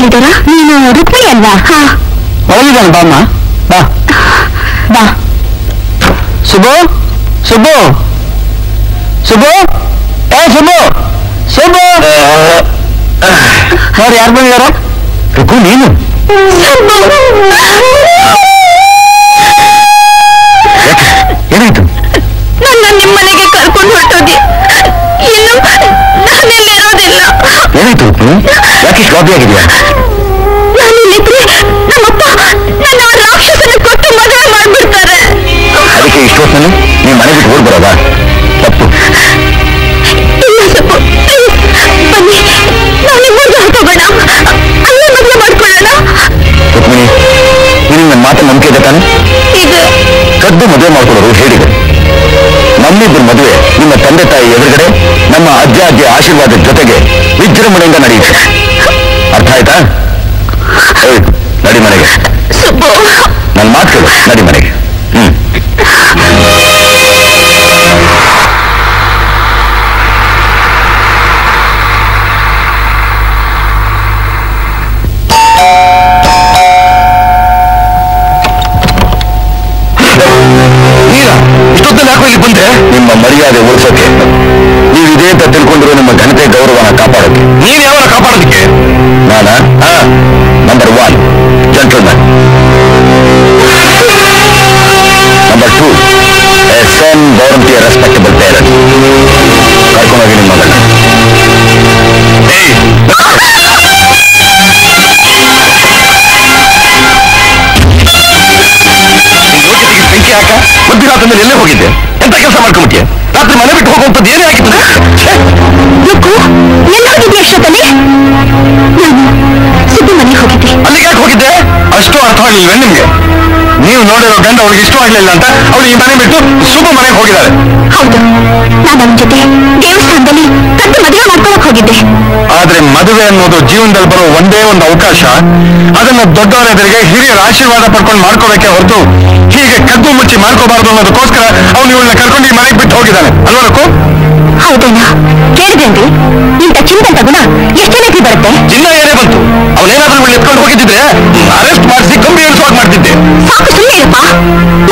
अल्दरा नीनु Rukmini Alva हां बरलिदान बाम्मा बा बा सुबो सुबो सुबो ए सुबो सुबो और यार बंदिदारा रुको नीनु ಏನಾಯ್ತು ನನ್ನ ನಿಮ್ಮನೆಗೆ ಕರ್ಕೊಂಡು ಹೊರಟೋಗಿ ಇನ್ನು ನಾನು ಇಲ್ಲಿ ಇರೋದಿಲ್ಲ ಏನಾಯ್ತು ಯಾಕೆ ಗಾಬರಿ ಆಗಿದ್ಯಾ ನಾನು ಇಲ್ಲಿದ್ರೆ ನಮ್ಮಪ್ಪ ನನ್ನ ರಾಕ್ಷಸನ ಕೊಟ್ಟು ಮದುವೆ ಮಾಡಿಬಿಡ್ತಾರೆ ಅದಕ್ಕೆ ಇಷ್ಟೊತ್ತಲ್ಲಿ ನೀನು ಮನೆ ಬಿಟ್ಟು ಓಡಿ ಬರೋದಾ ತಪ್ಪು ಇಲ್ಲ ತಪ್ಪು ಬನ್ನಿ ನಾನು ನಿಮ್ಮೂರಿಗೆ ಹೋಗೋಣ ಅಲ್ಲೇ ಮದುವೆ ಮಾಡ್ಕೊಳ್ಳೋಣ ರುಕ್ಮಿಣಿ ನೀನು ನನ್ನ ಮಾತು ನಂಬಿಕೆ ಇದೆ ತಾನೆ ಈಗ कद्दू मद्वे मड़कोड़ोरु नम्मिब्बर मद्वे निम्म तंदे तायि एदुरुगडे नम्म अज्ज अज्जि आशीर्वाद जोतेगे विजृंभणेयिंद नडेयुत्ते अर्थ आयता नडि मनेगे सुब्बु नन्न मातु केळु नडि मनेगे मर्यादे उल्सोके नम घनते गौरव कापाड़ोके नाना number one gentleman number two a son born to a respectable parent कर्क मध्य रात में ले होगी ಎಂತ ಕೆಲಸ ಮಾಡ್ಕೊಂಡ್ಬಿಟ್ಟಿಯಾ ರಾತ್ರಿ ಮನೆ ಬಿಟ್ಟು ಹೋಗುವಂತದ್ದು ಏನೇ ಆಗಿತ್ತು ಲುಕು ಎಲ್ಲಿ ಹೋಗಿದ್ದೆ ಅಷ್ಟೊತ್ತಲ್ಲಿ ನಾನು ಸುದ್ದಿ ಮನೆಗೆ ಹೋಗಿದ್ದೆ ಅಲ್ಲಿಗೆ ಯಾಕೆ ಹೋಗಿದ್ದೆ ಅಷ್ಟು ಅರ್ಥ ಆಗಲಿಲ್ವೇ ನಿಮಗೆ ನೀವು ನೋಡಿರೋ ಗಂಡ ಅವಳಿಗೆ ಇಷ್ಟ ಆಗಲಿಲ್ಲ ಅಂತ ಅವಳು ಈ ಮನೆ ಬಿಟ್ಟು ಸುಬ್ಬ ಮನೆಗೆ ಹೋಗಿದ್ದಾಳೆ ಹೌದು ನಾನು ಅವನ ಜೊತೆ ದೇವಸ್ಥಾನದಲ್ಲಿ ಕದ್ದು ಮದುವೆ ಮಾಡ್ಕೊಳ್ಳೋಕೆ ಹೋಗಿದ್ದೆ ಆದ್ರೆ ಮದುವೆ ಅನ್ನೋದು ಜೀವನದಲ್ಲಿ ಬರೋ ಒಂದೇ ಒಂದು ಅವಕಾಶ ಅದನ್ನು ದೊಡ್ಡವರೆದುರಿಗೆ ಹಿರಿಯರ ಆಶೀರ್ವಾದ ಪಡ್ಕೊಂಡು ಮಾಡ್ಕೋಬೇಕೆ ಹೊರತು ಹೀಗೆ ಕದ್ದು ಮುಚ್ಚಿ ಮಾಡ್ಕೋಬಾರದು ಅನ್ನೋದಕ್ಕೋಸ್ಕರ ಅವನು ಇವಳನ್ನ ಕರ್ಕೊಂಡು ಈ ಮನೆಗೆ ಬಿಟ್ಟು ಹೋಗಿದ್ದಾನೆ ಅಲ್ವಾ ರಕು ಹೌದೇನಾ ಕೇಳಿದೇನ್ರಿ ಇಂಥ ಚಿಂತೆ ತಗುಣ ಎಷ್ಟೇನೇತಿ ಬರುತ್ತೆ ಚಿನ್ನ ಏನೇ ಬಂತು ಅವನೇನಾದ್ರೂ ಇವಳನ್ನ ಎತ್ಕೊಂಡು ಹೋಗಿದ್ದಿದ್ರೆ ಅರೆಸ್ಟ್ ಮಾಡಿಸಿ ಕಂಬಿ ಏರಿಸುವಾಗ ಮಾಡ್ತಿದ್ದೆ ಸಾಕು ಸುಮ್ಮನೆ ಇರಪ್ಪ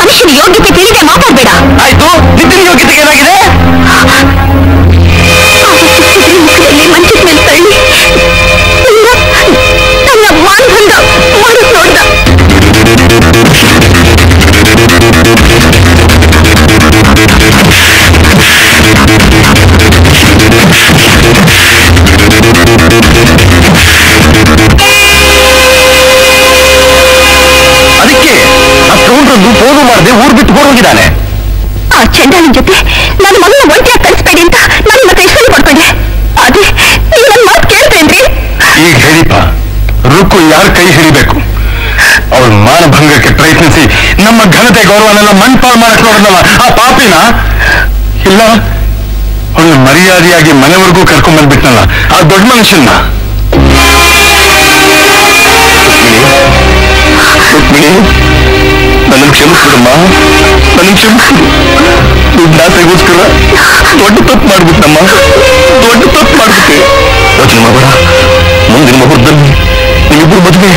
ಮನುಷ್ಯನ ಯೋಗ್ಯತೆ ತಿಳಿದೇ ಮಾತಾಡಬೇಡ ಆಯ್ತು ನಿನ್ನ ಯೋಗ್ಯತೆ ಏನಾಗಿದೆ ಮಂಚದ ಮೇಲೆ ತಳ್ಳಿ ನನ್ನ ಮಾನಭಂಗ ಮಾಡೋದು ನೋಡ್ದ ಅದಕ್ಕೆ ಆ ಸೌಂಡ್ರದ್ದು ಫೋನು ಮಾಡದೆ ಊರು ಬಿಟ್ಟು ಹೋಗಿದ್ದಾನೆ ಆ ಚಂಡಾಳಿನ ಜೊತೆ ನನ್ನ ಮಗನ ಒಳಗೆ ಕಳಿಸ್ಬೇಡಿ ಅಂತ ನಾನು ಮತ್ತೆ ಇಷ್ಟೊಂದು ಮಾಡ್ಕೊಂಡೆ ಅದೇ ನೀವು ನನ್ನ ಮಾತು ಕೇಳ್ತೇನ್ರಿ ಈಗ ಹೇಳಿಪ್ಪ ರುಕ್ಕು ಯಾರು ಕೈ ಹಿಡಿಬೇಕು ಅವಳು ಮಾನಭಂಗಕ್ಕೆ ಪ್ರಯತ್ನಿಸಿ ನಮ್ಮ ಘನತೆ ಗೌರವನೆಲ್ಲ ಮಣ್ಣುಪಾಲು ಮಾಡಕ್ಕೆ ನೋಡಿದ್ನಲ್ಲ ಆ ಪಾಪಿನ ಇಲ್ಲ ಅವಳು ಮರ್ಯಾದೆಯಾಗಿ ಮನೆವರೆಗೂ ಕರ್ಕೊಂಡ್ ಬಂದ್ಬಿಟ್ನಲ್ಲ ಆ ದೊಡ್ಡ ಮನುಷ್ಯನ್ನ ನನ್ನ ಕ್ಷಮಿಸ್ಬಿಡಮ್ಮ ನನ್ನ ಕ್ಷಮಿಸ್ಬಿಡು ದುಡ್ಡು ಆಸೆಗೋಸ್ಕರ ದೊಡ್ಡ ತಪ್ಪು ಮಾಡ್ಬಿಟ್ನಮ್ಮ ದೊಡ್ಡ ತಪ್ಪು ಮಾಡ್ಬಿಟ್ಟೆ ಯೋಚನೆ ಮಾಡಬೇಡ ಮುಂದಿನ ಮುಹೂರ್ತದಲ್ಲಿ ನಿಮ್ಮಿಬ್ಬರು ಮದುವೆ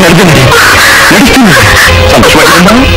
ನಡೆದ ನಡೆಸ್ತೀನಿ ಸಂತೋಷವಾಗಿದ್ದಮ್ಮ